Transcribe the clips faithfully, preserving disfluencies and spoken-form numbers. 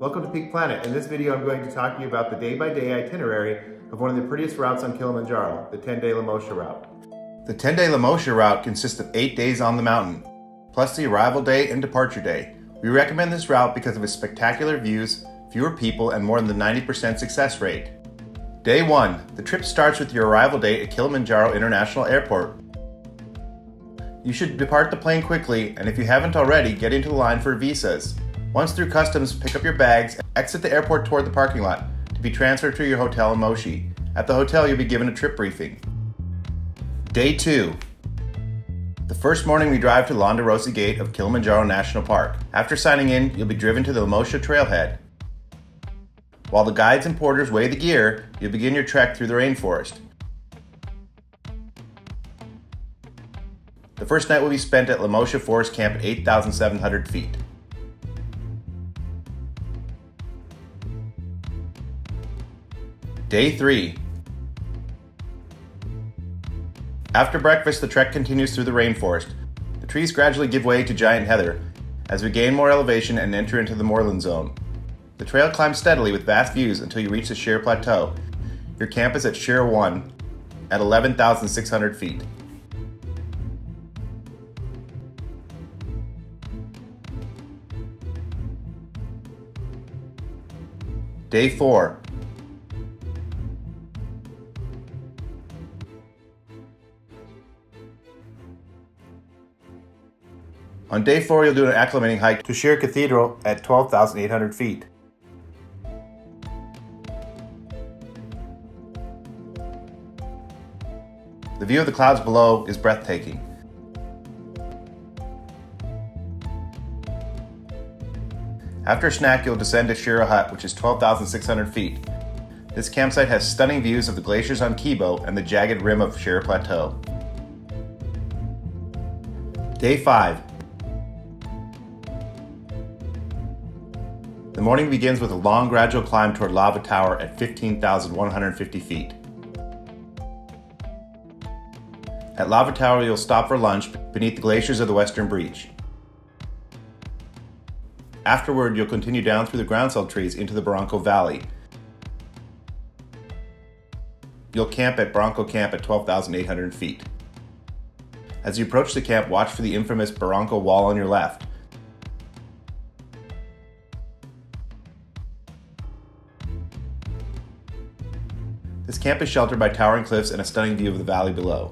Welcome to Peak Planet. In this video, I'm going to talk to you about the day-by-day itinerary of one of the prettiest routes on Kilimanjaro, the ten-day Lemosho route. The ten-day Lemosho route consists of eight days on the mountain, plus the arrival day and departure day. We recommend this route because of its spectacular views, fewer people, and more than the ninety percent success rate. Day one, the trip starts with your arrival date at Kilimanjaro International Airport. You should depart the plane quickly, and if you haven't already, get into the line for visas. Once through customs, pick up your bags and exit the airport toward the parking lot to be transferred to your hotel in Moshi. At the hotel, you'll be given a trip briefing. Day two. The first morning we drive to Londorosi Gate of Kilimanjaro National Park. After signing in, you'll be driven to the Lemosho Trailhead. While the guides and porters weigh the gear, you'll begin your trek through the rainforest. The first night will be spent at Lemosho Forest Camp at eight thousand seven hundred feet. Day three. After breakfast, the trek continues through the rainforest. The trees gradually give way to giant heather as we gain more elevation and enter into the moorland zone. The trail climbs steadily with vast views until you reach the Shira Plateau. Your camp is at Shira one at eleven thousand six hundred feet. Day four. On day four, you'll do an acclimating hike to Shira Cathedral at twelve thousand eight hundred feet. The view of the clouds below is breathtaking. After a snack, you'll descend to Shira Hut, which is twelve thousand six hundred feet. This campsite has stunning views of the glaciers on Kibo and the jagged rim of Shira Plateau. Day five. The morning begins with a long, gradual climb toward Lava Tower at fifteen thousand one hundred fifty feet. At Lava Tower, you'll stop for lunch beneath the glaciers of the Western Breach. Afterward, you'll continue down through the groundsel trees into the Barranco Valley. You'll camp at Barranco Camp at twelve thousand eight hundred feet. As you approach the camp, watch for the infamous Barranco Wall on your left. This camp is sheltered by towering cliffs and a stunning view of the valley below.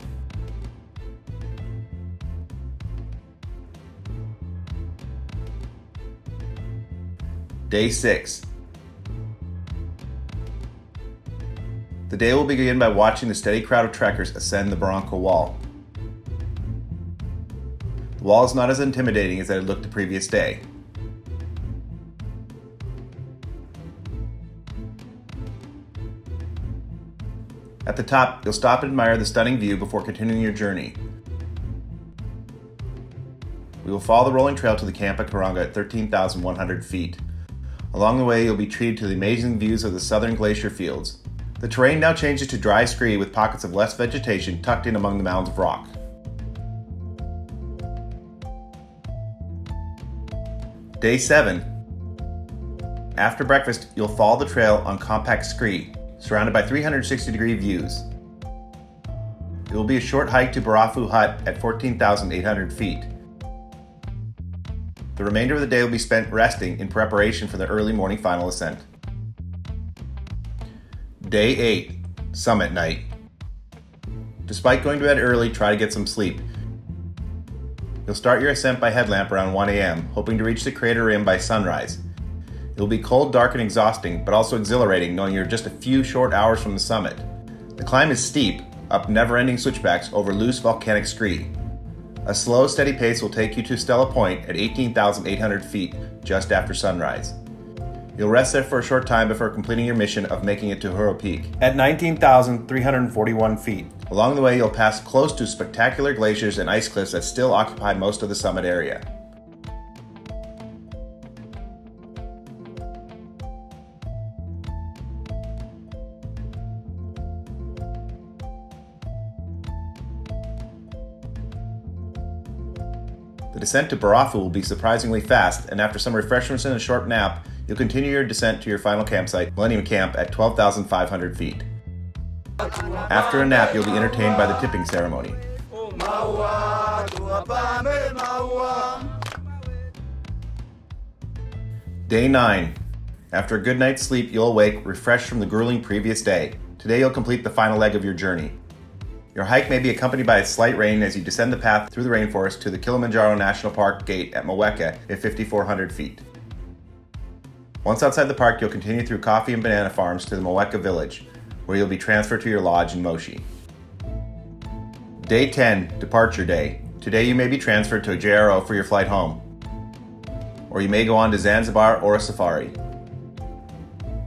Day six. The day will begin by watching the steady crowd of trekkers ascend the Barranco Wall. The wall is not as intimidating as it had looked the previous day. At the top, you'll stop and admire the stunning view before continuing your journey. We will follow the rolling trail to the camp at Karanga at thirteen thousand one hundred feet. Along the way, you'll be treated to the amazing views of the southern glacier fields. The terrain now changes to dry scree with pockets of less vegetation tucked in among the mounds of rock. Day seven. After breakfast, you'll follow the trail on compact scree, surrounded by three hundred sixty degree views. It will be a short hike to Barafu Hut at fourteen thousand eight hundred feet. The remainder of the day will be spent resting in preparation for the early morning final ascent. Day eight, Summit Night. Despite going to bed early, try to get some sleep. You'll start your ascent by headlamp around one A M, hoping to reach the crater rim by sunrise. It will be cold, dark, and exhausting, but also exhilarating knowing you're just a few short hours from the summit. The climb is steep, up never-ending switchbacks over loose volcanic scree. A slow, steady pace will take you to Stella Point at eighteen thousand eight hundred feet just after sunrise. You'll rest there for a short time before completing your mission of making it to Uhuru Peak at nineteen thousand three hundred forty-one feet. Along the way, you'll pass close to spectacular glaciers and ice cliffs that still occupy most of the summit area. The descent to Barafu will be surprisingly fast, and after some refreshments and a short nap, You'll continue your descent to your final campsite, Millennium Camp, at twelve thousand five hundred feet. After a nap, you'll be entertained by the tipping ceremony. Day nine. After a good night's sleep, you'll awake refreshed from the grueling previous day. Today you'll complete the final leg of your journey. Your hike may be accompanied by a slight rain as you descend the path through the rainforest to the Kilimanjaro National Park gate at Mweka at fifty-four hundred feet. Once outside the park, you'll continue through coffee and banana farms to the Mweka village, where you'll be transferred to your lodge in Moshi. Day ten, Departure Day. Today you may be transferred to a J R O for your flight home, or you may go on to Zanzibar or a safari.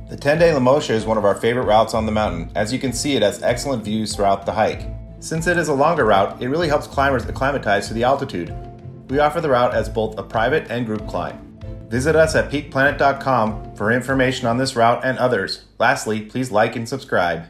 The ten-day Lemosho is one of our favorite routes on the mountain, as you can see it has excellent views throughout the hike. Since it is a longer route, it really helps climbers acclimatize to the altitude. We offer the route as both a private and group climb. Visit us at peak planet dot com for information on this route and others. Lastly, please like and subscribe.